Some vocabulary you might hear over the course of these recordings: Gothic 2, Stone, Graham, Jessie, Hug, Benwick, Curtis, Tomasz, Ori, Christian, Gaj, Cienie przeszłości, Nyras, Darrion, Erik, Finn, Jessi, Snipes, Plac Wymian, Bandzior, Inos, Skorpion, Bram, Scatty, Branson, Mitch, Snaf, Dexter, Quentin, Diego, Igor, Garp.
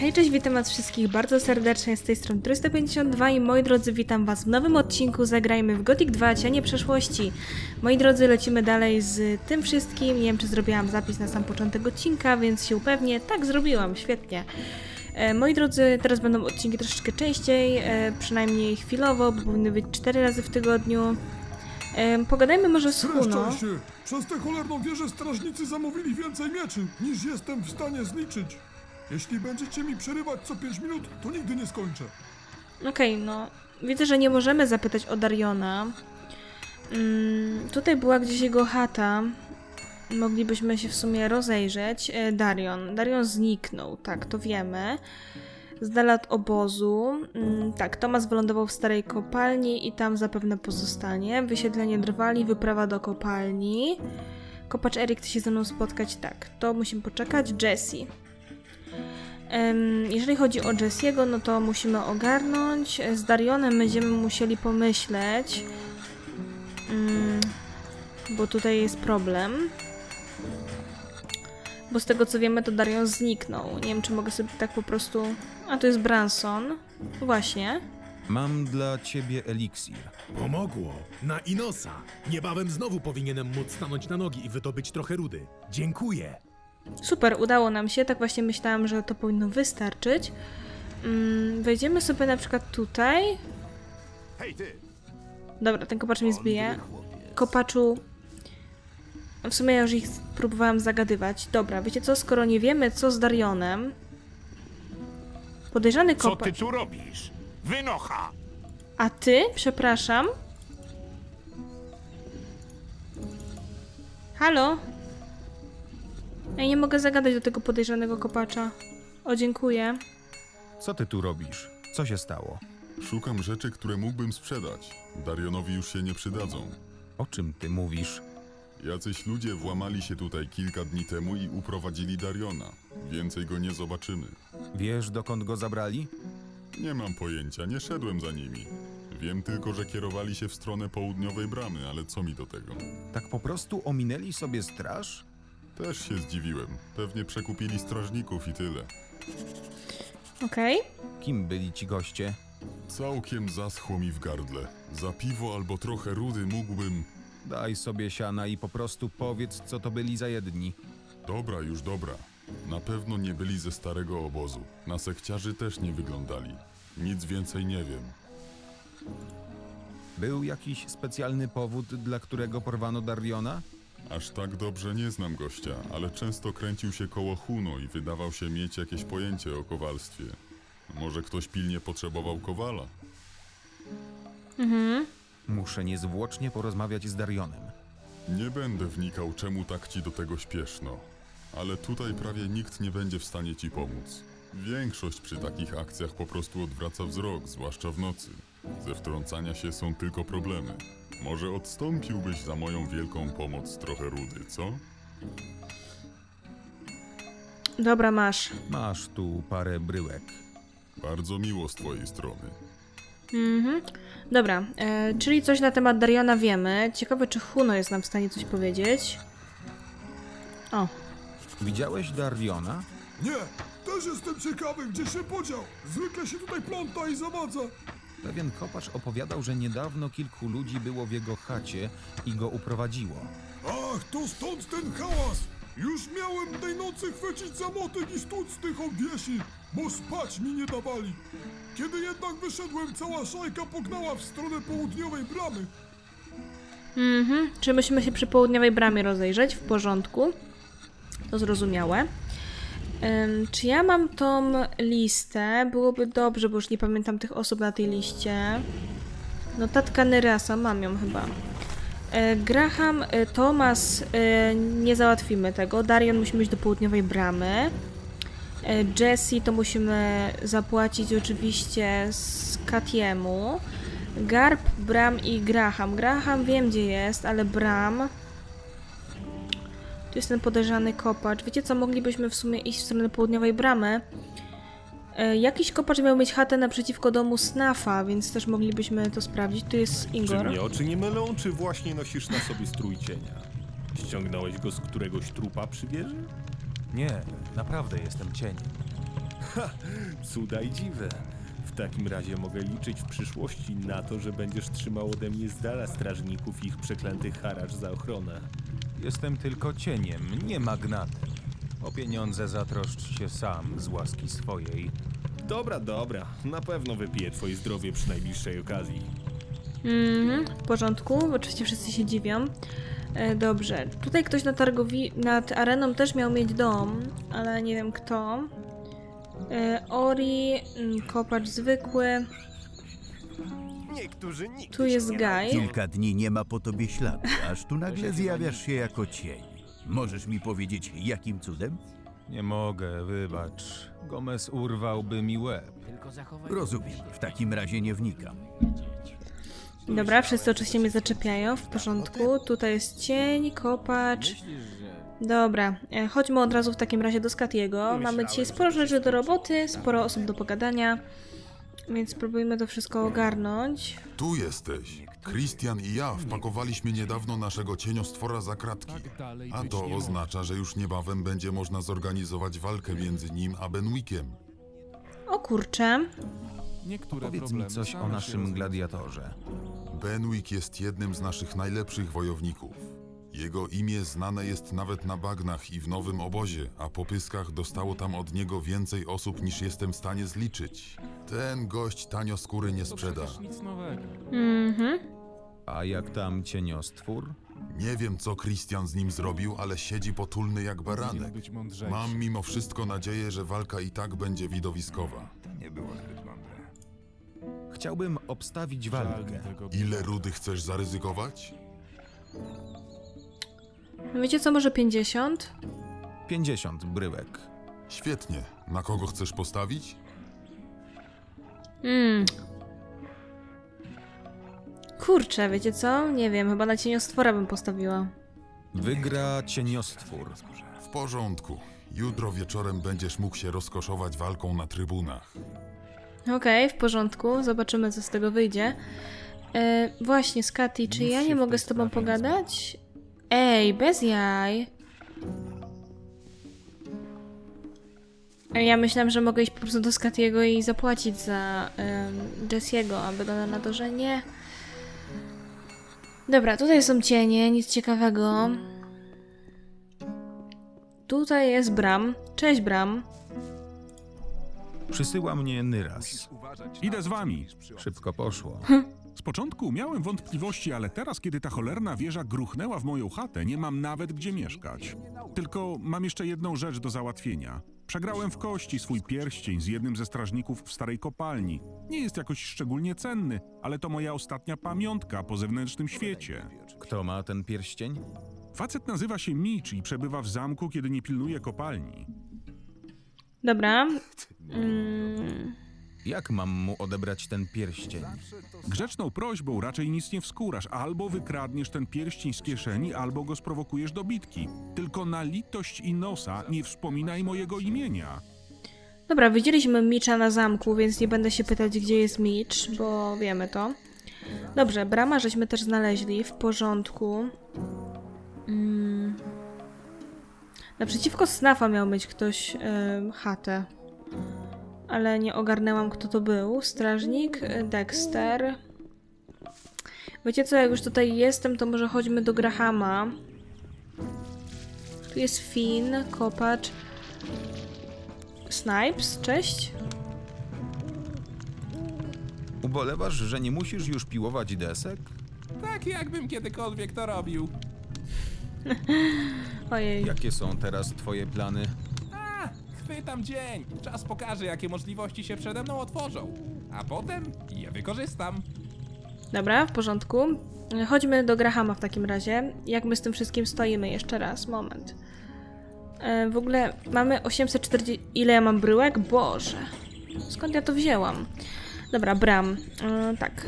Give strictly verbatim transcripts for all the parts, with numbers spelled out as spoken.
Hej, cześć, witam was wszystkich bardzo serdecznie, z tej strony trzysta pięćdziesiąt dwa i moi drodzy, witam was w nowym odcinku Zagrajmy w Gothic dwa, Cienie przeszłości. Moi drodzy, lecimy dalej z tym wszystkim. Nie wiem, czy zrobiłam zapis na sam początek odcinka, więc się upewnię. Tak, zrobiłam, świetnie. E, moi drodzy, teraz będą odcinki troszeczkę częściej, e, przynajmniej chwilowo, bo powinny być cztery razy w tygodniu. E, pogadajmy może z Huno. Się. Przez tę cholerną wieżę strażnicy zamówili więcej mieczy, niż jestem w stanie zliczyć. Jeśli będziecie mi przerywać co pięć minut, to nigdy nie skończę. Okej, okay, no. Widzę, że nie możemy zapytać o Darriona. Mm, tutaj była gdzieś jego chata. Moglibyśmy się w sumie rozejrzeć. E, Darrion. Darrion zniknął, tak, to wiemy. Z dala od obozu. Mm, tak, Tomasz wylądował w starej kopalni i tam zapewne pozostanie. Wysiedlenie drwali, wyprawa do kopalni. Kopacz Erik chce się ze mną spotkać, tak. To musimy poczekać. Jessie. Jeżeli chodzi o Jessiego, no to musimy ogarnąć. Z Darrionem będziemy musieli pomyśleć, bo tutaj jest problem. Bo z tego co wiemy, to Darrion zniknął. Nie wiem, czy mogę sobie tak po prostu... A, to jest Branson. Właśnie. Mam dla ciebie eliksir. Pomogło. Na Inosa. Niebawem znowu powinienem móc stanąć na nogi i wydobyć trochę rudy. Dziękuję. Super, udało nam się, tak właśnie myślałam, że to powinno wystarczyć. Mm, wejdziemy sobie na przykład tutaj. Dobra, ten kopacz mnie zbije. Kopaczu... W sumie ja już ich próbowałam zagadywać. Dobra, wiecie co, skoro nie wiemy co z Darrionem... Podejrzany kopacz... Co ty tu robisz? Wynocha! A ty? Przepraszam. Halo? Ja nie mogę zagadać do tego podejrzanego kopacza. O, dziękuję. Co ty tu robisz? Co się stało? Szukam rzeczy, które mógłbym sprzedać. Darrionowi już się nie przydadzą. O czym ty mówisz? Jacyś ludzie włamali się tutaj kilka dni temu i uprowadzili Darriona. Więcej go nie zobaczymy. Wiesz, dokąd go zabrali? Nie mam pojęcia, nie szedłem za nimi. Wiem tylko, że kierowali się w stronę południowej bramy, ale co mi do tego? Tak po prostu ominęli sobie straż? Też się zdziwiłem. Pewnie przekupili strażników i tyle. Okej. Okay. Kim byli ci goście? Całkiem zaschło mi w gardle. Za piwo albo trochę rudy mógłbym... Daj sobie siana i po prostu powiedz, co to byli za jedni. Dobra, już dobra. Na pewno nie byli ze starego obozu. Na sekciarzy też nie wyglądali. Nic więcej nie wiem. Był jakiś specjalny powód, dla którego porwano Darriona? Aż tak dobrze nie znam gościa, ale często kręcił się koło Huno i wydawał się mieć jakieś pojęcie o kowalstwie. Może ktoś pilnie potrzebował kowala? Mhm. Muszę niezwłocznie porozmawiać z Darrionem. Nie będę wnikał, czemu tak ci do tego śpieszno. Ale tutaj prawie nikt nie będzie w stanie ci pomóc. Większość przy takich akcjach po prostu odwraca wzrok, zwłaszcza w nocy. Ze wtrącania się są tylko problemy. Może odstąpiłbyś za moją wielką pomoc trochę rudy, co? Dobra, masz. Masz tu parę bryłek. Bardzo miło z twojej strony. Mhm. Dobra, e, czyli coś na temat Darriona wiemy. Ciekawe, czy Huno jest nam w stanie coś powiedzieć. O. Widziałeś Darriona? Nie, też jestem ciekawy, gdzie się podział. Zwykle się tutaj pląta i zawadza. Pewien kopacz opowiadał, że niedawno kilku ludzi było w jego chacie i go uprowadziło. Ach, to stąd ten hałas! Już miałem tej nocy chwycić za motyk i stłuc tych obwiesi, bo spać mi nie dawali. Kiedy jednak wyszedłem, cała szajka pognała w stronę południowej bramy. Mhm, czy musimy się przy południowej bramie rozejrzeć? W porządku. To zrozumiałe. Czy ja mam tą listę? Byłoby dobrze, bo już nie pamiętam tych osób na tej liście. Notatka Nyrasa, mam ją chyba. Graham, Tomasz, nie załatwimy tego. Darrion musimy iść do południowej bramy. Jessie to musimy zapłacić oczywiście Scattiemu. Garp, Bram i Graham. Graham wiem gdzie jest, ale Bram... Tu jest ten podejrzany kopacz. Wiecie co, moglibyśmy w sumie iść w stronę południowej bramy. E, jakiś kopacz miał mieć chatę naprzeciwko domu Snafa, więc też moglibyśmy to sprawdzić. Tu jest Igor. Czy mnie oczy nie mylą, czy właśnie nosisz na sobie strój cienia? Ściągnąłeś go z któregoś trupa przy wieży? Nie, naprawdę jestem cieniem. Ha, cuda i dziwe. W takim razie mogę liczyć w przyszłości na to, że będziesz trzymał ode mnie z dala strażników i ich przeklęty haracz za ochronę. Jestem tylko cieniem, nie magnatem. O pieniądze zatroszcz się sam z łaski swojej. Dobra, dobra. Na pewno wypiję twoje zdrowie przy najbliższej okazji. Mm, w porządku. Oczywiście wszyscy się dziwią. E, dobrze. Tutaj ktoś na targowi... nad areną też miał mieć dom, ale nie wiem kto. E, Ori, kopacz zwykły. Niektórzy nikt tu jest Gaj. Kilka dni nie ma po tobie śladu, aż tu nagle zjawiasz się jako cień. Możesz mi powiedzieć, jakim cudem? Nie mogę, wybacz. Gomez urwałby mi łeb. Rozumiem, w takim razie nie wnikam. Dobra, wszyscy oczywiście mnie zaczepiają, w porządku. Tutaj jest cień, kopacz. Dobra, chodźmy od razu w takim razie do Scattiego. Mamy dzisiaj sporo rzeczy do roboty, sporo osób do pogadania. Więc spróbujmy to wszystko ogarnąć. Tu jesteś. Christian i ja wpakowaliśmy niedawno naszego cieniostwora za kratki. A to oznacza, że już niebawem będzie można zorganizować walkę między nim a Benwickiem. O kurczę. Powiedz mi coś o naszym gladiatorze. Benwick jest jednym z naszych najlepszych wojowników. Jego imię znane jest nawet na bagnach i w nowym obozie, a po pyskach dostało tam od niego więcej osób niż jestem w stanie zliczyć. Ten gość tanio skóry nie sprzeda. Mhm. A jak tam cieniostwór? Nie wiem, co Christian z nim zrobił, ale siedzi potulny jak baranek. Mam mimo wszystko nadzieję, że walka i tak będzie widowiskowa. Nie było zbyt mądre. Chciałbym obstawić walkę. Ile rudy chcesz zaryzykować? Wiecie co, może pięćdziesiąt? pięćdziesiąt bryłek. Świetnie. Na kogo chcesz postawić? Hmm. Kurczę, wiecie co? Nie wiem, chyba na cieniostwora bym postawiła. Wygra cieniostwór. W porządku. Jutro wieczorem będziesz mógł się rozkoszować walką na trybunach. Okej, okay, w porządku. Zobaczymy, co z tego wyjdzie. E, właśnie, Scatty, czy ja nie mogę z tobą pogadać? Ej, bez jaj. Ja myślałam, że mogę iść po prostu do Scattiego i zapłacić za um, Jessiego, a wygląda na to, że nie. Dobra, tutaj są cienie, nic ciekawego. Tutaj jest Bram. Cześć, Bram. Przysyła mnie Nyras. Idę z wami. Szybko poszło. Z początku miałem wątpliwości, ale teraz, kiedy ta cholerna wieża gruchnęła w moją chatę, nie mam nawet gdzie mieszkać. Tylko mam jeszcze jedną rzecz do załatwienia. Przegrałem w kości swój pierścień z jednym ze strażników w starej kopalni. Nie jest jakoś szczególnie cenny, ale to moja ostatnia pamiątka po zewnętrznym świecie. Kto ma ten pierścień? Facet nazywa się Mitch i przebywa w zamku, kiedy nie pilnuje kopalni. Dobra. Mm. Jak mam mu odebrać ten pierścień? Grzeczną prośbą raczej nic nie wskórasz. Albo wykradniesz ten pierścień z kieszeni, albo go sprowokujesz do bitki. Tylko na litość Inosa nie wspominaj mojego imienia. Dobra, widzieliśmy Mitcha na zamku, więc nie będę się pytać, gdzie jest Mitch, bo wiemy to. Dobrze, Brama żeśmy też znaleźli, w porządku. Mm. Naprzeciwko Snafa miał mieć ktoś yy, chatę. Ale nie ogarnęłam, kto to był. Strażnik, Dexter. Wiecie co, jak już tutaj jestem, to może chodźmy do Grahama. Tu jest Finn, kopacz. Snipes, cześć. Ubolewasz, że nie musisz już piłować desek? Tak, jakbym kiedykolwiek to robił. Ojej. Jakie są teraz twoje plany? Chwytam dzień. Czas pokaże, jakie możliwości się przede mną otworzą. A potem je wykorzystam. Dobra, w porządku. Chodźmy do Grahama w takim razie. Jak my z tym wszystkim stoimy? Jeszcze raz, moment. E, w ogóle mamy osiemset czterdzieści... Ile ja mam bryłek? Boże. Skąd ja to wzięłam? Dobra, Bram. E, tak.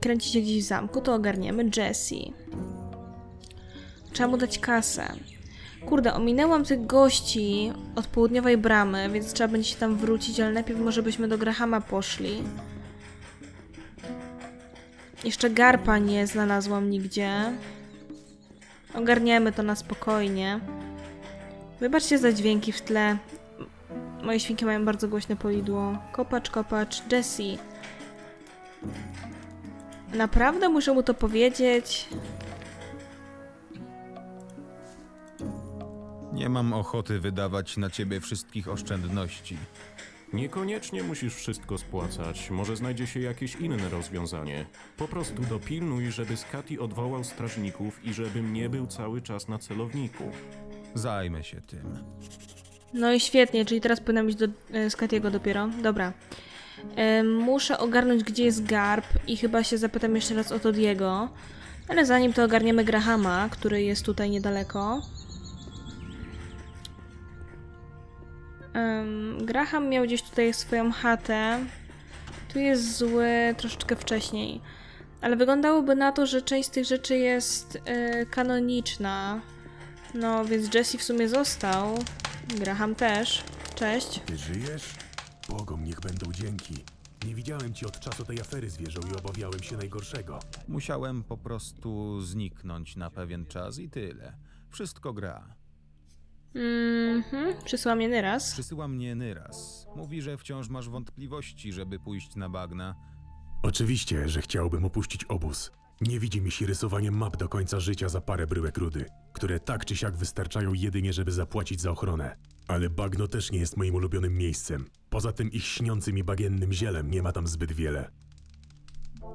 Kręci się gdzieś w zamku, to ogarniemy. Jessie. Trzeba mu dać kasę. Kurde, ominęłam tych gości od południowej bramy, więc trzeba będzie się tam wrócić, ale najpierw może byśmy do Grahama poszli. Jeszcze Garpa nie znalazłam nigdzie. Ogarniemy to na spokojnie. Wybaczcie za dźwięki w tle. Moje świnki mają bardzo głośne polidło. Kopacz, kopacz, Jessie. Naprawdę muszę mu to powiedzieć. Nie mam ochoty wydawać na ciebie wszystkich oszczędności. Niekoniecznie musisz wszystko spłacać. Może znajdzie się jakieś inne rozwiązanie. Po prostu dopilnuj, żeby Scatty odwołał strażników i żebym nie był cały czas na celowniku. Zajmę się tym. No i świetnie, czyli teraz powinnam iść do e, Scattiego dopiero. Dobra. E, muszę ogarnąć, gdzie jest Garp i chyba się zapytam jeszcze raz o to Diego. Ale zanim to ogarniemy Grahama, który jest tutaj niedaleko. Um, Graham miał gdzieś tutaj swoją chatę. Tu jest zły troszeczkę wcześniej. Ale wyglądałoby na to, że część z tych rzeczy jest yy, kanoniczna. No, więc Jessie w sumie został. Graham też. Cześć. Ty żyjesz? Bogom niech będą dzięki. Nie widziałem cię od czasu tej afery z wieżą i obawiałem się najgorszego. Musiałem po prostu zniknąć na pewien czas i tyle. Wszystko gra. Mhm, przysyła mnie Nyras. Przysyła mnie Nyras. Mówi, że wciąż masz wątpliwości, żeby pójść na bagna. Oczywiście, że chciałbym opuścić obóz. Nie widzi mi się rysowanie map do końca życia za parę bryłek rudy, które tak czy siak wystarczają jedynie, żeby zapłacić za ochronę. Ale bagno też nie jest moim ulubionym miejscem. Poza tym ich śniącym i bagiennym zielem nie ma tam zbyt wiele.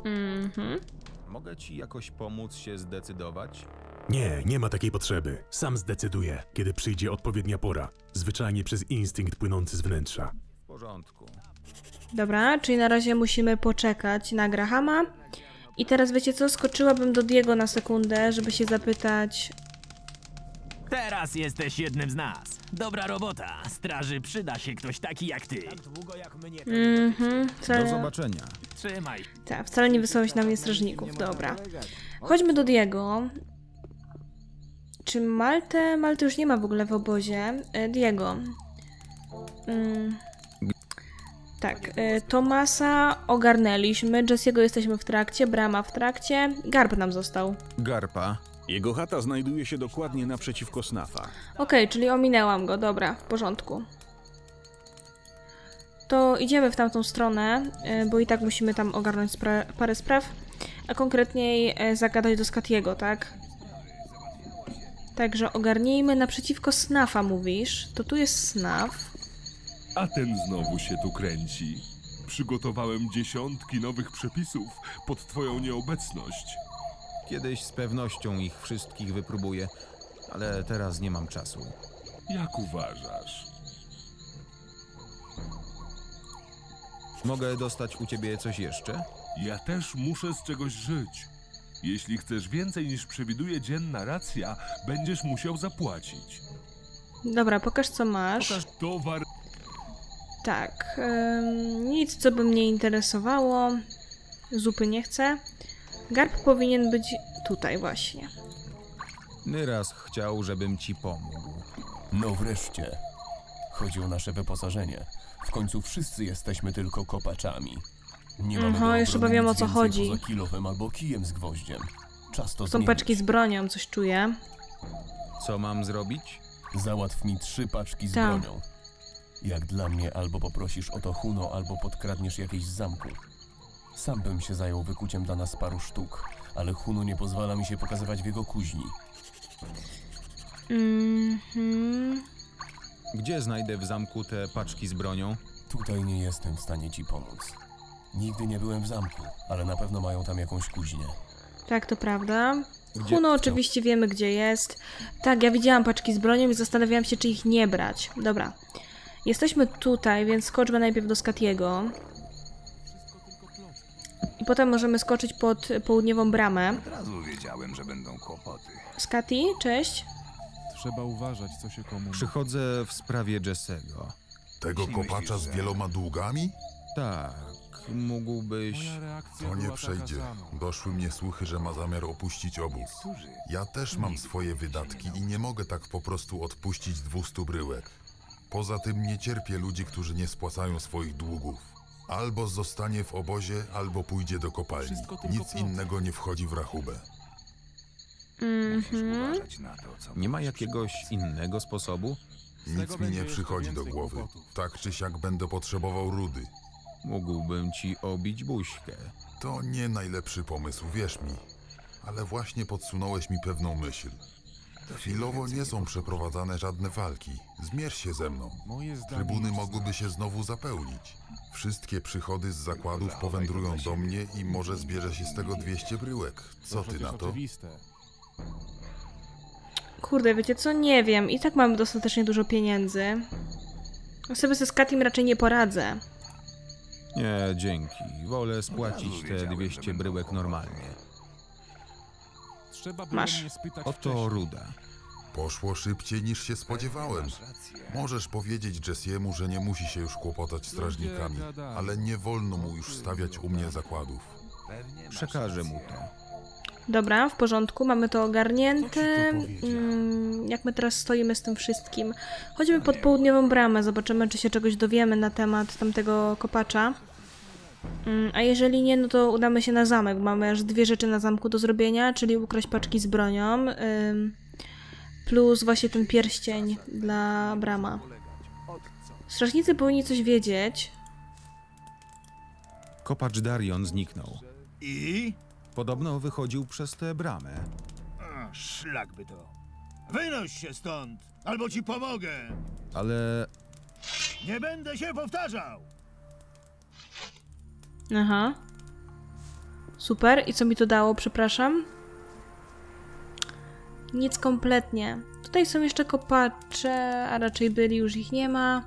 Mhm. Mogę ci jakoś pomóc się zdecydować? Nie, nie ma takiej potrzeby. Sam zdecyduję, kiedy przyjdzie odpowiednia pora. Zwyczajnie przez instynkt płynący z wnętrza. W porządku. Dobra, czyli na razie musimy poczekać na Grahama. I teraz wiecie co? Skoczyłabym do Diego na sekundę, żeby się zapytać... Teraz jesteś jednym z nas. Dobra robota. Straży przyda się ktoś taki jak ty. Mhm, wcale... Do zobaczenia. Trzymaj. Tak, wcale nie wysłałeś na mnie strażników. Dobra. Chodźmy do Diego. Czy Maltę? Malty już nie ma w ogóle w obozie. Diego. Mm. Tak. Tomasa ogarnęliśmy. Jessiego jesteśmy w trakcie. Brama w trakcie. Garp nam został. Garpa. Jego chata znajduje się dokładnie naprzeciwko Snafa. Okej, okay, czyli ominęłam go. Dobra, w porządku. To idziemy w tamtą stronę, bo i tak musimy tam ogarnąć spra parę spraw. A konkretniej zagadać do Scattiego, tak? Także ogarnijmy naprzeciwko Snafa, mówisz. To tu jest Snaf. A ten znowu się tu kręci. Przygotowałem dziesiątki nowych przepisów pod twoją nieobecność. Kiedyś z pewnością ich wszystkich wypróbuję, ale teraz nie mam czasu. Jak uważasz? Mogę dostać u ciebie coś jeszcze? Ja też muszę z czegoś żyć. Jeśli chcesz więcej niż przewiduje dzienna racja, będziesz musiał zapłacić. Dobra, pokaż co masz. Pokaż towar. Tak, yy, nic co by mnie interesowało. Zupy nie chcę. Garb powinien być tutaj właśnie. Nyras chciał, żebym ci pomógł. No wreszcie. Chodzi o nasze wyposażenie. W końcu wszyscy jesteśmy tylko kopaczami. Nie mamy Aha, jeszcze powiem o co chodzi. Poza kilofem albo kijem z gwoździem. Czas to Są paczki z bronią, coś czuję. Co mam zrobić? Załatw mi trzy paczki z Ta. bronią. Jak dla mnie albo poprosisz o to Huno, albo podkradniesz jakieś z zamku. Sam bym się zajął wykuciem dla nas paru sztuk, ale Huno nie pozwala mi się pokazywać w jego kuźni. Mm-hmm. Gdzie znajdę w zamku te paczki z bronią? Tutaj nie jestem w stanie ci pomóc. Nigdy nie byłem w zamku, ale na pewno mają tam jakąś kuźnię. Tak, to prawda. Gdzie? Huno oczywiście wiemy, gdzie jest. Tak, ja widziałam paczki z bronią i zastanawiałam się, czy ich nie brać. Dobra. Jesteśmy tutaj, więc skoczmy najpierw do Scattiego. I potem możemy skoczyć pod południową bramę. Od razu wiedziałem, że będą kłopoty. Scatty, cześć. Trzeba uważać, co się komu... Przychodzę w sprawie Jessego. Tego kopacza z wieloma długami? Tak. Mógłbyś... To nie przejdzie. Doszły mnie słuchy, że ma zamiar opuścić obóz. Ja też mam swoje wydatki i nie mogę tak po prostu odpuścić dwustu bryłek. Poza tym nie cierpię ludzi, którzy nie spłacają swoich długów. Albo zostanie w obozie, albo pójdzie do kopalni. Nic innego nie wchodzi w rachubę. Mhm. Nie ma jakiegoś innego sposobu? Nic mi nie przychodzi do głowy. Kłopotów. Tak czy siak będę potrzebował rudy. Mógłbym ci obić buźkę. To nie najlepszy pomysł, wierz mi. Ale właśnie podsunąłeś mi pewną myśl. Chwilowo nie są przeprowadzane żadne walki. Zmierz się ze mną. Trybuny mogłyby się znowu zapełnić. Wszystkie przychody z zakładów powędrują do mnie i może zbierze się z tego dwieście bryłek. Co ty na to? Kurde, wiecie co? Nie wiem. I tak mamy dostatecznie dużo pieniędzy. Sobie ze Scattim raczej nie poradzę. Nie, dzięki. Wolę spłacić te dwieście bryłek normalnie. Masz. Oto ruda. Poszło szybciej niż się spodziewałem. Możesz powiedzieć Jessiemu, że nie musi się już kłopotać strażnikami, ale nie wolno mu już stawiać u mnie zakładów. Przekażę mu to. Dobra, w porządku, mamy to ogarnięte. Hmm, jak my teraz stoimy z tym wszystkim? Chodźmy pod południową bramę, zobaczymy, czy się czegoś dowiemy na temat tamtego kopacza. A jeżeli nie, no to udamy się na zamek. Mamy aż dwie rzeczy na zamku do zrobienia, czyli ukraść paczki z bronią, plus właśnie ten pierścień dla Brama. Strażnicy powinni coś wiedzieć. Kopacz Darrion zniknął. I? Podobno wychodził przez tę bramę. A, szlak by to. Wynoś się stąd, albo ci pomogę. Ale... Nie będę się powtarzał. Aha. Super. I co mi to dało? Przepraszam. Nic kompletnie. Tutaj są jeszcze kopacze, a raczej byli, już ich nie ma.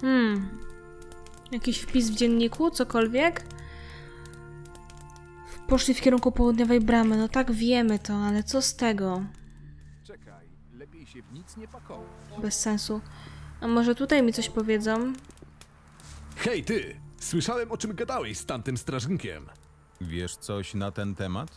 Hmm. Jakiś wpis w dzienniku? Cokolwiek? Poszli w kierunku południowej bramy. No tak, wiemy to, ale co z tego? Bez sensu. A może tutaj mi coś powiedzą? Hej ty! Słyszałem, o czym gadałeś z tamtym strażnikiem. Wiesz coś na ten temat?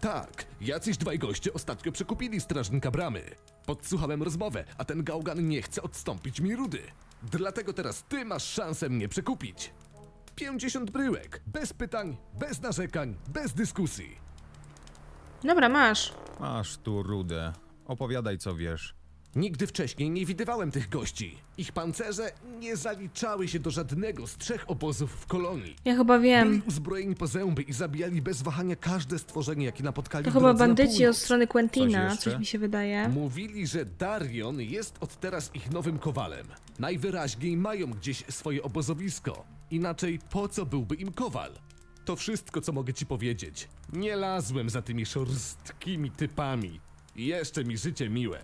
Tak, jacyś dwaj goście ostatnio przekupili strażnika bramy. Podsłuchałem rozmowę, a ten gałgan nie chce odstąpić mi rudy. Dlatego teraz ty masz szansę mnie przekupić. pięćdziesiąt bryłek, bez pytań, bez narzekań, bez dyskusji. Dobra, masz. Masz tu rudę. Opowiadaj, co wiesz. Nigdy wcześniej nie widywałem tych gości. Ich pancerze nie zaliczały się do żadnego z trzech obozów w kolonii. Ja chyba wiem. Byli uzbrojeni po zęby i zabijali bez wahania każde stworzenie, jakie napotkali. To chyba bandyci od strony Quentina, coś, coś mi się wydaje. Mówili, że Darrion jest od teraz ich nowym kowalem. Najwyraźniej mają gdzieś swoje obozowisko. Inaczej po co byłby im kowal? To wszystko, co mogę ci powiedzieć. Nie lazłem za tymi szorstkimi typami. Jeszcze mi życie miłe.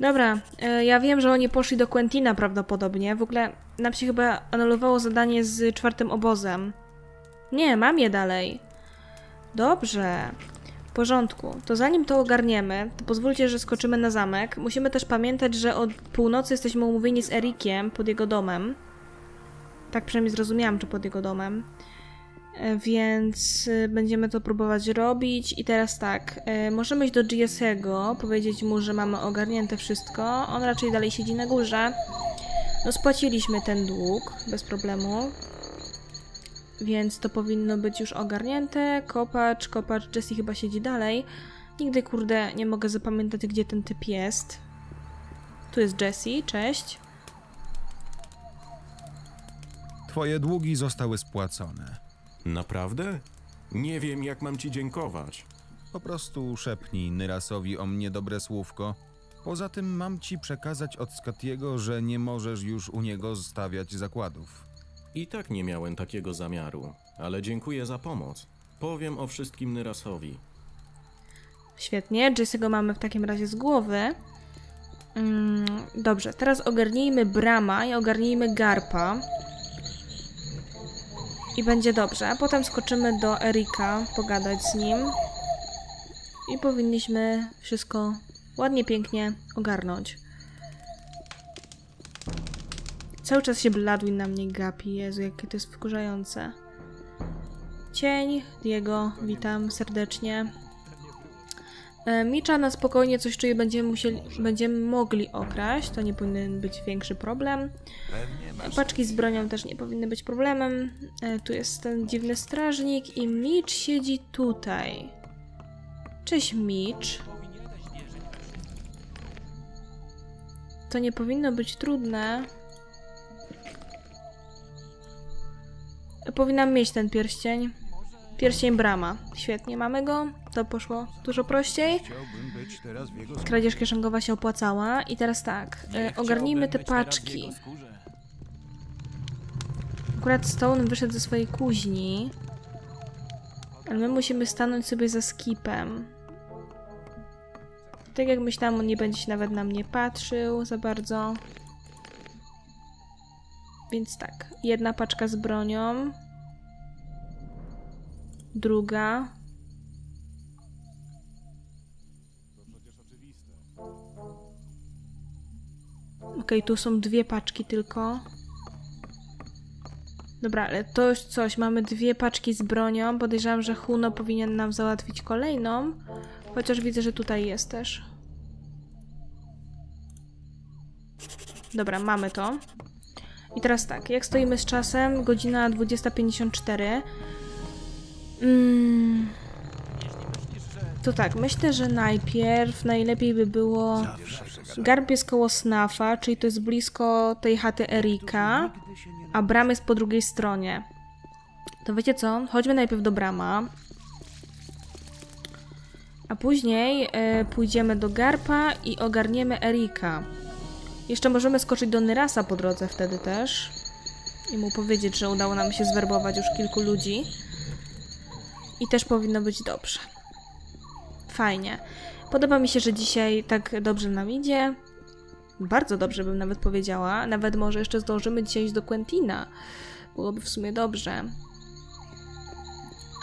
Dobra, ja wiem, że oni poszli do Quentina prawdopodobnie. W ogóle nam się chyba anulowało zadanie z czwartym obozem. Nie, mam je dalej. Dobrze. W porządku. To zanim to ogarniemy, to pozwólcie, że skoczymy na zamek. Musimy też pamiętać, że od północy jesteśmy umówieni z Erikiem pod jego domem. Tak przynajmniej zrozumiałam, czy pod jego domem. Więc będziemy to próbować robić. I teraz tak, możemy iść do Jessiego, powiedzieć mu, że mamy ogarnięte wszystko. On raczej dalej siedzi na górze. No spłaciliśmy ten dług bez problemu. Więc to powinno być już ogarnięte. Kopacz, kopacz, Jessie chyba siedzi dalej. Nigdy, kurde, nie mogę zapamiętać, gdzie ten typ jest. Tu jest Jessie, cześć. Twoje długi zostały spłacone. Naprawdę? Nie wiem, jak mam ci dziękować. Po prostu szepnij Nyrasowi o mnie dobre słówko. Poza tym mam ci przekazać od Scattiego, że nie możesz już u niego stawiać zakładów. I tak nie miałem takiego zamiaru, ale dziękuję za pomoc. Powiem o wszystkim Nyrasowi. Świetnie, Jessiego mamy w takim razie z głowy. Mm, dobrze, teraz ogarnijmy Brama i ogarnijmy Garpa. I będzie dobrze. A potem skoczymy do Erika, pogadać z nim. I powinniśmy wszystko ładnie, pięknie ogarnąć. Cały czas się Bladwin na mnie gapi. Jezu, jakie to jest wkurzające. Cień, Diego, witam serdecznie. Mitcha na spokojnie coś czuje, będziemy, musieli, będziemy mogli okraść. To nie powinien być większy problem. Paczki z bronią też nie powinny być problemem. Tu jest ten dziwny strażnik i Mitch siedzi tutaj. Cześć Mitch. to nie powinno być trudne. Powinnam mieć ten pierścień. Pierścień Brama. Świetnie, mamy go. To poszło dużo prościej. Kradzież kieszonkowa się opłacała. I teraz tak, y, ogarnijmy te paczki. Akurat Stone wyszedł ze swojej kuźni. Ale my musimy stanąć sobie za skipem. Tak jak myślałam, on nie będzie się nawet na mnie patrzył za bardzo. Więc tak, jedna paczka z bronią. Druga. Okej, tu są dwie paczki tylko. Dobra, ale to już coś. Mamy dwie paczki z bronią. Podejrzewam, że Huno powinien nam załatwić kolejną. Chociaż widzę, że tutaj jest też. Dobra, mamy to. I teraz tak, jak stoimy z czasem? Godzina dwudziesta pięćdziesiąt cztery. Mm. To tak, myślę, że najpierw najlepiej by było... Garp jest koło Snafa, czyli to jest blisko tej chaty Erika, a Bram jest po drugiej stronie. To wiecie co? Chodźmy najpierw do Brama. A później y, pójdziemy do Garpa i ogarniemy Erika. Jeszcze możemy skoczyć do Nyrasa po drodze wtedy też. I mu powiedzieć, że udało nam się zwerbować już kilku ludzi. I też powinno być dobrze. Fajnie. Podoba mi się, że dzisiaj tak dobrze nam idzie. Bardzo dobrze bym nawet powiedziała. Nawet może jeszcze zdążymy dzisiaj iść do Quentina. Byłoby w sumie dobrze.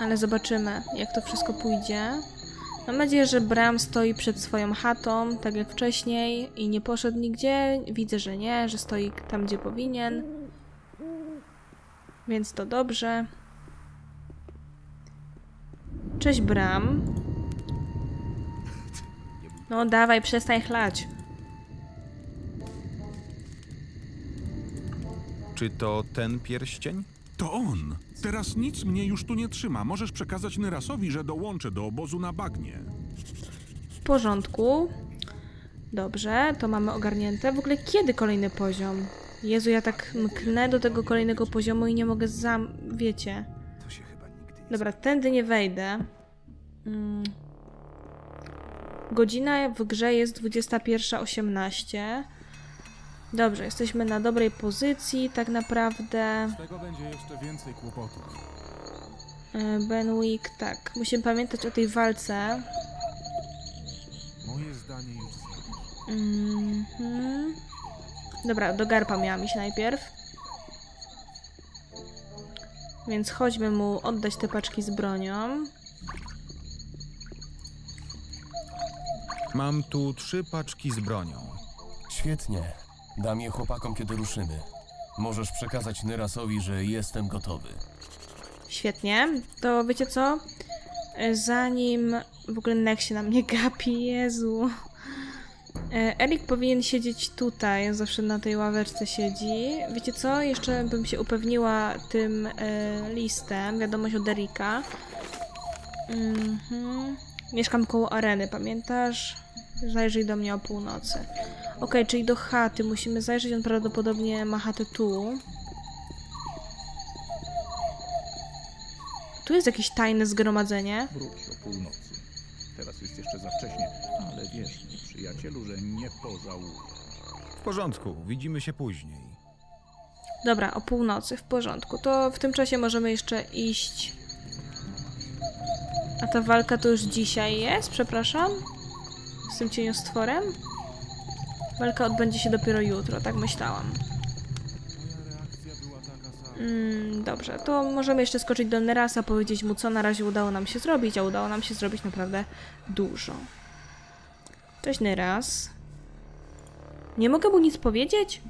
Ale zobaczymy, jak to wszystko pójdzie. Mam nadzieję, że Bram stoi przed swoją chatą, tak jak wcześniej, i nie poszedł nigdzie. Widzę, że nie, że stoi tam, gdzie powinien. Więc to dobrze. Cześć, Bram. No dawaj, przestań chlać. Czy to ten pierścień? To on. Teraz nic mnie już tu nie trzyma. Możesz przekazać Nyrasowi, że dołączę do obozu na bagnie. W porządku. Dobrze, to mamy ogarnięte. W ogóle kiedy kolejny poziom? Jezu, ja tak mknę do tego kolejnego poziomu i nie mogę zam... Wiecie. Dobra, tędy nie wejdę. Hmm. Godzina w grze jest dwudziesta pierwsza osiemnaście. Dobrze, jesteśmy na dobrej pozycji, tak naprawdę. Z tego będzie jeszcze więcej kłopotów. Benwick, tak. Musimy pamiętać o tej walce. Moje zdanie już mm-hmm. Dobra, do Garpa miałam iść najpierw. Więc chodźmy mu oddać te paczki z bronią. Mam tu trzy paczki z bronią. Świetnie. Dam je chłopakom, kiedy ruszymy. Możesz przekazać Nyrasowi, że jestem gotowy. Świetnie. To wiecie co? Zanim... W ogóle Nek się na mnie gapi, Jezu. Erik powinien siedzieć tutaj. On zawsze na tej ławeczce siedzi. Wiecie co? Jeszcze bym się upewniła tym listem. Wiadomość od Erika. Mhm. Mieszkam koło areny, pamiętasz? Zajrzyj do mnie o północy. Ok, czyli do chaty. Musimy zajrzeć. On prawdopodobnie ma chatę tu. Tu jest jakieś tajne zgromadzenie. Wróć o północy. Teraz jest jeszcze za wcześnie, ale wiesz, przyjacielu, że nie pożałujesz. W porządku. Widzimy się później. Dobra, o północy. W porządku. To w tym czasie możemy jeszcze iść... A ta walka to już dzisiaj jest? Przepraszam? Z tym cieniostworem? Walka odbędzie się dopiero jutro, tak myślałam. Mm, dobrze, to możemy jeszcze skoczyć do Nyrasa, powiedzieć mu, co na razie udało nam się zrobić, a udało nam się zrobić naprawdę dużo. Cześć, Nyras. Nie mogę mu nic powiedzieć?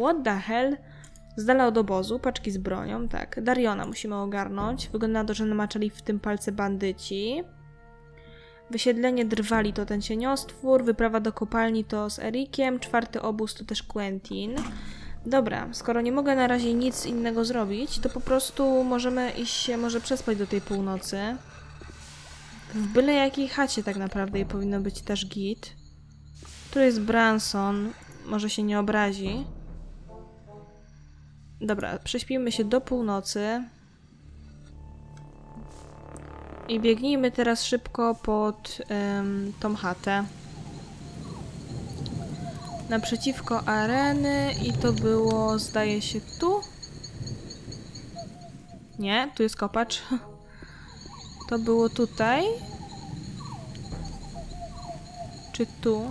What the hell? Z dala od obozu, paczki z bronią, tak. Darriona musimy ogarnąć. Wygląda na to, że namaczali w tym palce bandyci. Wysiedlenie Drwali to ten cieniostwór, wyprawa do kopalni to z Erikiem, czwarty obóz to też Quentin. Dobra, skoro nie mogę na razie nic innego zrobić, to po prostu możemy iść się może przespać do tej północy. W byle jakiej chacie tak naprawdę i powinno być też git. Tu jest Branson. Może się nie obrazi. Dobra, prześpimy się do północy. I biegnijmy teraz szybko pod ym, tą chatę. Naprzeciwko areny i to było, zdaje się, tu? Nie, tu jest kopacz. To było tutaj? Czy tu?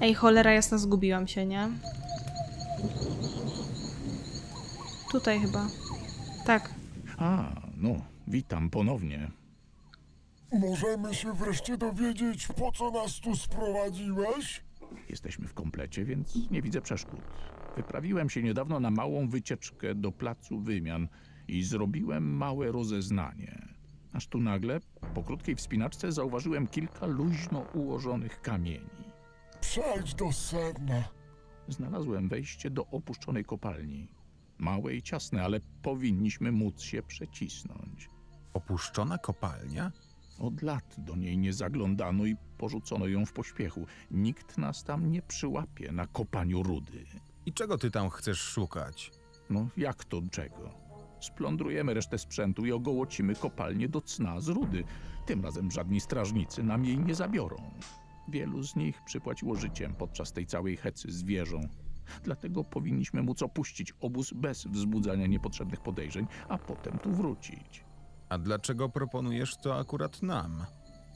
Ej, cholera jasna, zgubiłam się, nie? Tutaj chyba. Tak. A, no, witam ponownie. Możemy się wreszcie dowiedzieć, po co nas tu sprowadziłeś? Jesteśmy w komplecie, więc nie widzę przeszkód. Wyprawiłem się niedawno na małą wycieczkę do Placu Wymian i zrobiłem małe rozeznanie. Aż tu nagle, po krótkiej wspinaczce, zauważyłem kilka luźno ułożonych kamieni. Przejdź do sedna. Znalazłem wejście do opuszczonej kopalni. Małe i ciasne, ale powinniśmy móc się przecisnąć. Opuszczona kopalnia? Od lat do niej nie zaglądano i porzucono ją w pośpiechu. Nikt nas tam nie przyłapie na kopaniu rudy. I czego ty tam chcesz szukać? No jak to czego? Splądrujemy resztę sprzętu i ogołocimy kopalnię do cna z rudy. Tym razem żadni strażnicy nam jej nie zabiorą. Wielu z nich przypłaciło życiem podczas tej całej hecy z wieżą. Dlatego powinniśmy móc opuścić obóz bez wzbudzania niepotrzebnych podejrzeń, a potem tu wrócić. A dlaczego proponujesz to akurat nam?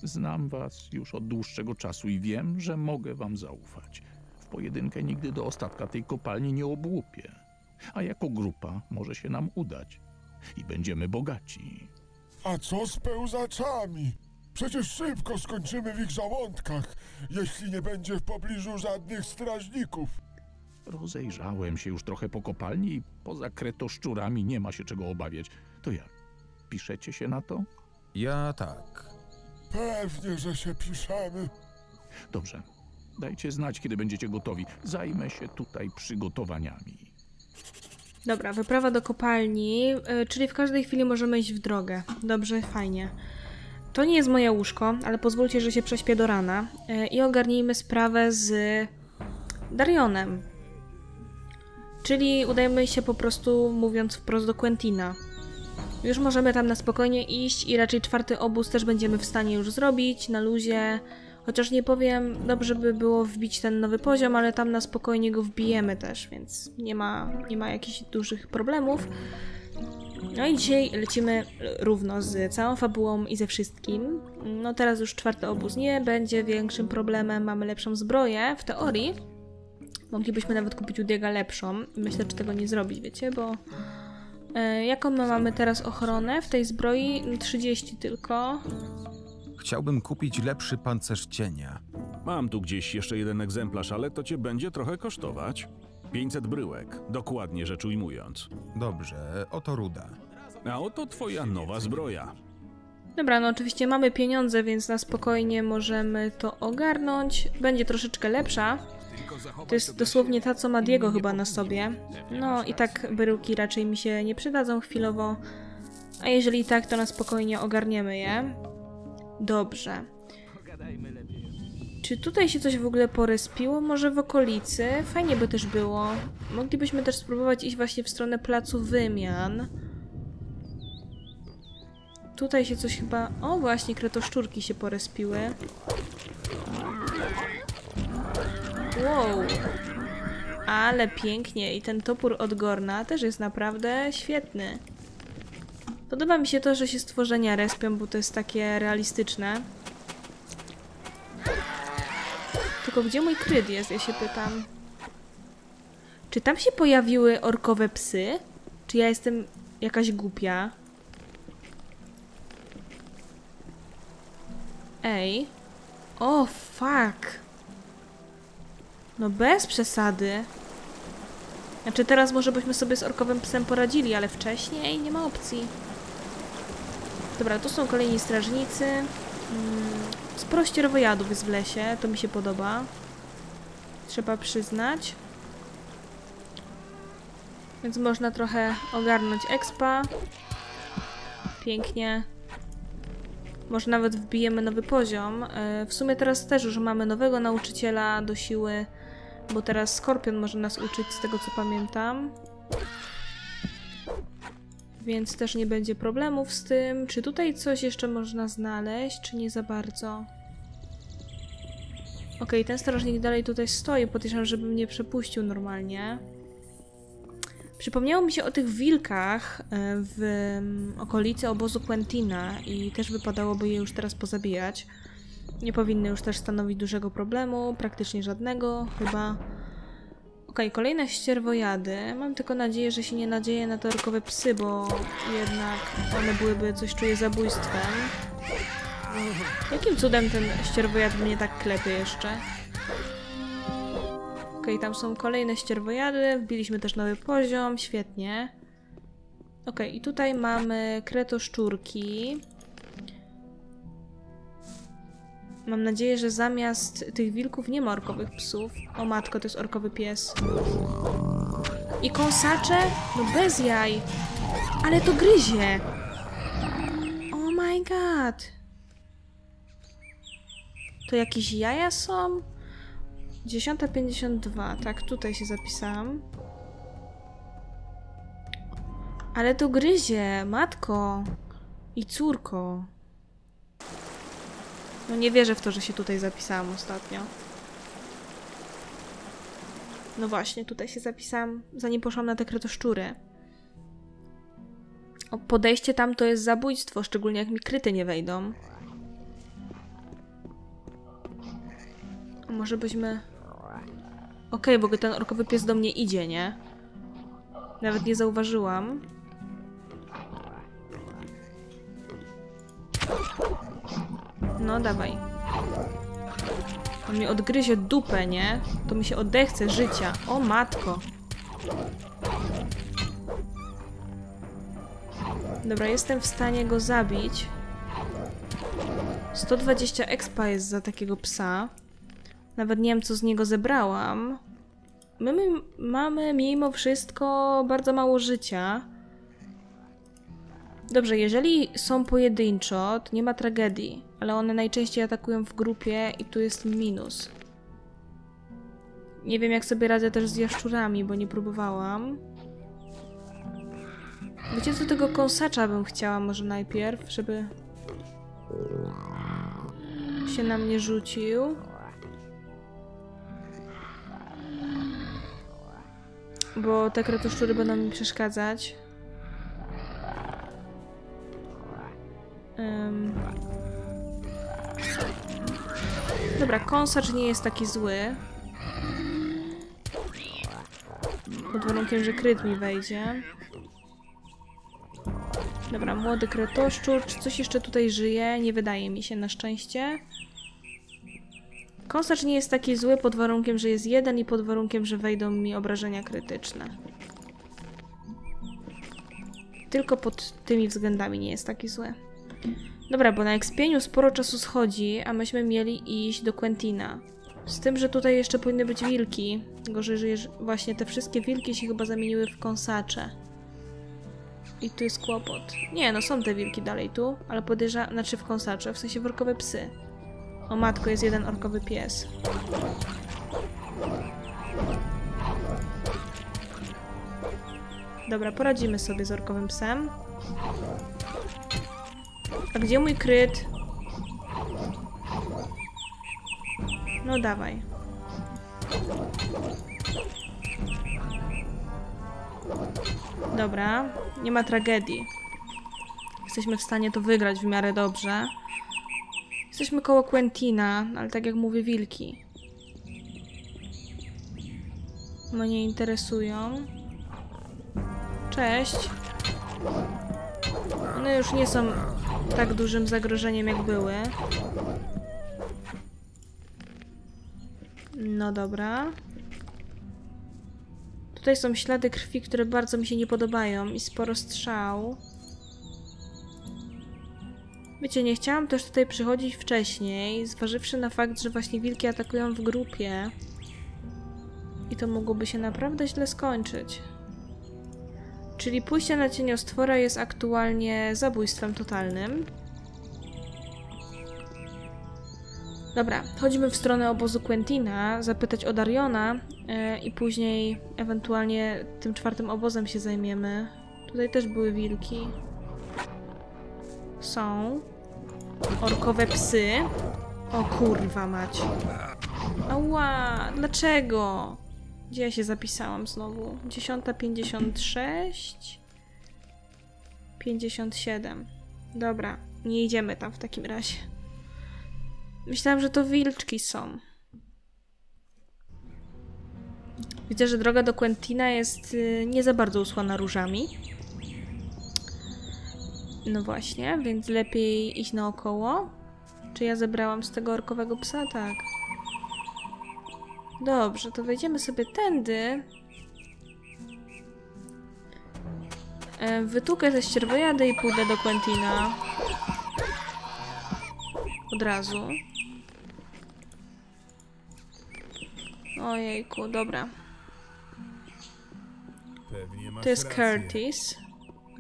Znam was już od dłuższego czasu i wiem, że mogę wam zaufać. W pojedynkę nigdy do ostatka tej kopalni nie obłupię. A jako grupa może się nam udać. I będziemy bogaci. A co z pełzaczami? Przecież szybko skończymy w ich żołądkach, jeśli nie będzie w pobliżu żadnych strażników. Rozejrzałem się już trochę po kopalni i poza kretoszczurami nie ma się czego obawiać. To jak? Piszecie się na to? Ja tak. Pewnie, że się piszemy. Dobrze. Dajcie znać, kiedy będziecie gotowi. Zajmę się tutaj przygotowaniami. Dobra, wyprawa do kopalni, czyli w każdej chwili możemy iść w drogę. Dobrze, fajnie. To nie jest moje łóżko, ale pozwólcie, że się prześpię do rana i ogarnijmy sprawę z Darrionem. Czyli udajmy się po prostu, mówiąc wprost, do Quentina. Już możemy tam na spokojnie iść i raczej czwarty obóz też będziemy w stanie już zrobić, na luzie. Chociaż nie powiem, dobrze by było wbić ten nowy poziom, ale tam na spokojnie go wbijemy też, więc nie ma, nie ma jakichś dużych problemów. No i dzisiaj lecimy równo z całą fabułą i ze wszystkim. No teraz już czwarty obóz nie będzie większym problemem, mamy lepszą zbroję, w teorii. Moglibyśmy nawet kupić u Diego lepszą. Myślę, że tego nie zrobić, wiecie, bo... Jaką my mamy teraz ochronę w tej zbroi? trzydzieści tylko. Chciałbym kupić lepszy pancerz cienia. Mam tu gdzieś jeszcze jeden egzemplarz, ale to cię będzie trochę kosztować. pięćset bryłek, dokładnie rzecz ujmując. Dobrze, oto ruda. A oto twoja nowa zbroja. Dobra, no oczywiście mamy pieniądze, więc na spokojnie możemy to ogarnąć. Będzie troszeczkę lepsza. To jest dosłownie ta, co ma Diego chyba na sobie. No i tak bryłki raczej mi się nie przydadzą chwilowo. A jeżeli tak, to na spokojnie ogarniemy je. Dobrze. Czy tutaj się coś w ogóle porespiło? Może w okolicy? Fajnie by też było. Moglibyśmy też spróbować iść właśnie w stronę Placu Wymian. Tutaj się coś chyba... O właśnie, kretoszczurki się porespiły. Wow, ale pięknie i ten topór od Gorna też jest naprawdę świetny. Podoba mi się to, że się stworzenia respią, bo to jest takie realistyczne. Tylko gdzie mój kryt jest, ja się pytam. Czy tam się pojawiły orkowe psy? Czy ja jestem jakaś głupia? Ej. O, fuck. No bez przesady. Znaczy teraz może byśmy sobie z orkowym psem poradzili, ale wcześniej nie ma opcji. Dobra, tu są kolejni strażnicy. Sporo ścierwojadów jest w lesie, to mi się podoba. Trzeba przyznać. Więc można trochę ogarnąć expa. Pięknie. Może nawet wbijemy nowy poziom. W sumie teraz też już mamy nowego nauczyciela do siły, bo teraz Skorpion może nas uczyć, z tego co pamiętam. Więc też nie będzie problemów z tym. Czy tutaj coś jeszcze można znaleźć, czy nie za bardzo? Okej, ten strażnik dalej tutaj stoi. Podejrzewam, żeby mnie przepuścił normalnie. Przypomniało mi się o tych wilkach w okolicy obozu Quentina i też wypadałoby je już teraz pozabijać. Nie powinny już też stanowić dużego problemu, praktycznie żadnego chyba. Okej, kolejne ścierwojady. Mam tylko nadzieję, że się nie nadzieje na torkowe psy, bo jednak one byłyby, coś czuję, zabójstwem. Jakim cudem ten ścierwojad mnie tak klepie jeszcze? Okej, tam są kolejne ścierwojady. Wbiliśmy też nowy poziom. Świetnie. Okej, i tutaj mamy kretoszczurki. Mam nadzieję, że zamiast tych wilków nie ma orkowych psów. O matko, to jest orkowy pies. I kąsacze? No bez jaj. Ale to gryzie. Oh my god. To jakieś jaja są? dziesiąta pięćdziesiąt dwa. Tak, tutaj się zapisałam. Ale to gryzie, matko i córko. No nie wierzę w to, że się tutaj zapisałam ostatnio. No właśnie, tutaj się zapisałam, zanim poszłam na te kretoszczury. O, podejście tam to jest zabójstwo, szczególnie jak mi kryty nie wejdą. A może byśmy... Okej, bo ten orkowy pies do mnie idzie, nie? Nawet nie zauważyłam. No, dawaj. On mnie odgryzie dupę, nie? To mi się odechce życia. O matko. Dobra, jestem w stanie go zabić. sto dwadzieścia expa jest za takiego psa. Nawet nie wiem, co z niego zebrałam. My, my mamy mimo wszystko bardzo mało życia. Dobrze, jeżeli są pojedynczo, to nie ma tragedii. Ale one najczęściej atakują w grupie i tu jest minus. Nie wiem, jak sobie radzę też z jaszczurami, bo nie próbowałam. Wiecie co, tego kąsacza bym chciała może najpierw, żeby się na mnie rzucił. Bo te kretoszczury będą mi przeszkadzać. Um. Dobra, kąsacz nie jest taki zły. Pod warunkiem, że kryt mi wejdzie. Dobra, młody kretoszczur. Czy coś jeszcze tutaj żyje? Nie wydaje mi się, na szczęście. Kąsacz nie jest taki zły pod warunkiem, że jest jeden i pod warunkiem, że wejdą mi obrażenia krytyczne. Tylko pod tymi względami nie jest taki zły. Dobra, bo na expieniu sporo czasu schodzi, a myśmy mieli iść do Quentina. Z tym, że tutaj jeszcze powinny być wilki. Gorzej, że właśnie te wszystkie wilki się chyba zamieniły w kąsacze. I tu jest kłopot. Nie, no są te wilki dalej tu, ale podejrzewam, znaczy w kąsacze, w sensie workowe psy. O matko, jest jeden orkowy pies. Dobra, poradzimy sobie z orkowym psem. A gdzie mój kryt? No dawaj. Dobra, nie ma tragedii. Jesteśmy w stanie to wygrać w miarę dobrze. Jesteśmy koło Quentina, ale tak jak mówię, wilki mnie interesują. Cześć. One już nie są tak dużym zagrożeniem, jak były. No dobra. Tutaj są ślady krwi, które bardzo mi się nie podobają i sporo strzał. Wiecie, nie chciałam też tutaj przychodzić wcześniej, zważywszy na fakt, że właśnie wilki atakują w grupie. I to mogłoby się naprawdę źle skończyć. Czyli pójście na cieniostwora jest aktualnie zabójstwem totalnym. Dobra, chodźmy w stronę obozu Quentina, zapytać o Darriona yy, i później ewentualnie tym czwartym obozem się zajmiemy. Tutaj też były wilki. Są. Orkowe psy. O kurwa mać. Ała, dlaczego? Gdzie ja się zapisałam znowu? dziesiąta, pięćdziesiąt sześć, pięćdziesiąt siedem. Dobra, nie idziemy tam w takim razie. Myślałam, że to wilczki są. Widzę, że droga do Quentina jest nie za bardzo usłana różami. No właśnie, więc lepiej iść naokoło. Czy ja zebrałam z tego orkowego psa? Tak. Dobrze, to wejdziemy sobie tędy. Wytłukę ze ścierwojady i pójdę do Quentina. Od razu. Ojejku, dobra. To jest Curtis.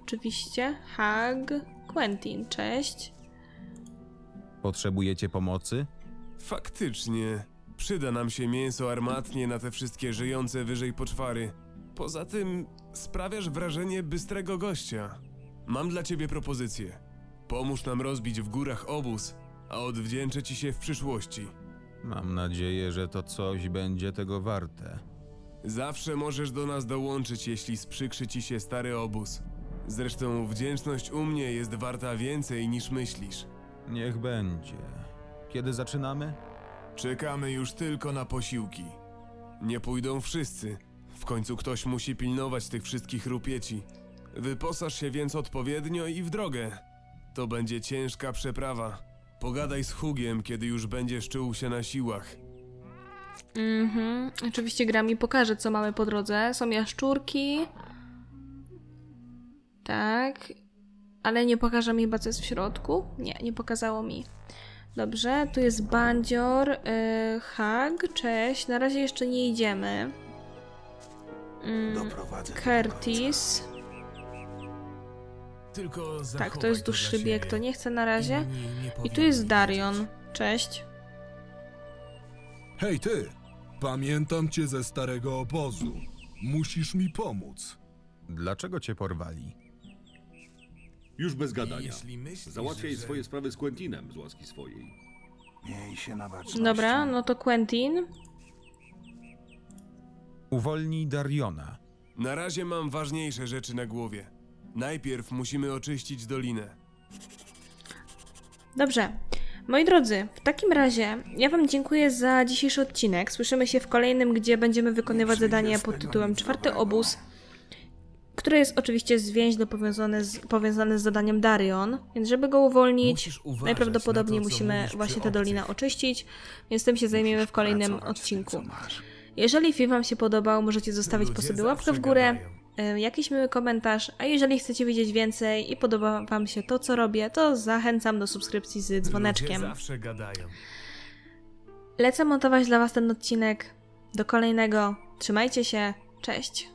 Oczywiście. Hug. Quentin, cześć. Potrzebujecie pomocy? Faktycznie. Przyda nam się mięso armatnie na te wszystkie żyjące wyżej poczwary. Poza tym sprawiasz wrażenie bystrego gościa. Mam dla ciebie propozycję. Pomóż nam rozbić w górach obóz, a odwdzięczę ci się w przyszłości. Mam nadzieję, że to coś będzie tego warte. Zawsze możesz do nas dołączyć, jeśli sprzykrzy ci się stary obóz. Zresztą wdzięczność u mnie jest warta więcej niż myślisz. Niech będzie. Kiedy zaczynamy? Czekamy już tylko na posiłki. Nie pójdą wszyscy. W końcu ktoś musi pilnować tych wszystkich rupieci. Wyposaż się więc odpowiednio i w drogę. To będzie ciężka przeprawa. Pogadaj z Hugiem, kiedy już będziesz czuł się na siłach. Mhm. Oczywiście gra mi pokaże, co mamy po drodze. Są jaszczurki. Tak. Ale nie pokaże mi chyba, co jest w środku. Nie, nie pokazało mi. Dobrze, tu jest bandzior. Yy, Hug, cześć. Na razie jeszcze nie idziemy. Mm, Curtis. Tylko tak, to jest dłuższy bieg, to nie chcę na razie. I tu jest Darrion. Cześć. Hej ty! Pamiętam cię ze starego obozu. Musisz mi pomóc. Dlaczego cię porwali? Już bez gadania. Załatwiaj swoje sprawy z Quentinem z łaski swojej. Miej się na baczności. Dobra, no to Quentin. Uwolnij Darriona. Na razie mam ważniejsze rzeczy na głowie. Najpierw musimy oczyścić dolinę. Dobrze. Moi drodzy, w takim razie ja wam dziękuję za dzisiejszy odcinek. Słyszymy się w kolejnym, gdzie będziemy wykonywać zadanie pod tytułem Czwarty obóz, które jest oczywiście zwięźle powiązane z, powiązane z zadaniem Darrion. Więc żeby go uwolnić, najprawdopodobniej musimy właśnie tę dolinę oczyścić. Więc tym się zajmiemy w kolejnym odcinku. Jeżeli film wam się podobał, możecie zostawić po sobie łapkę w górę, jakiś miły komentarz, a jeżeli chcecie wiedzieć więcej i podoba wam się to, co robię, to zachęcam do subskrypcji z dzwoneczkiem. Lecę montować dla was ten odcinek. Do kolejnego. Trzymajcie się. Cześć.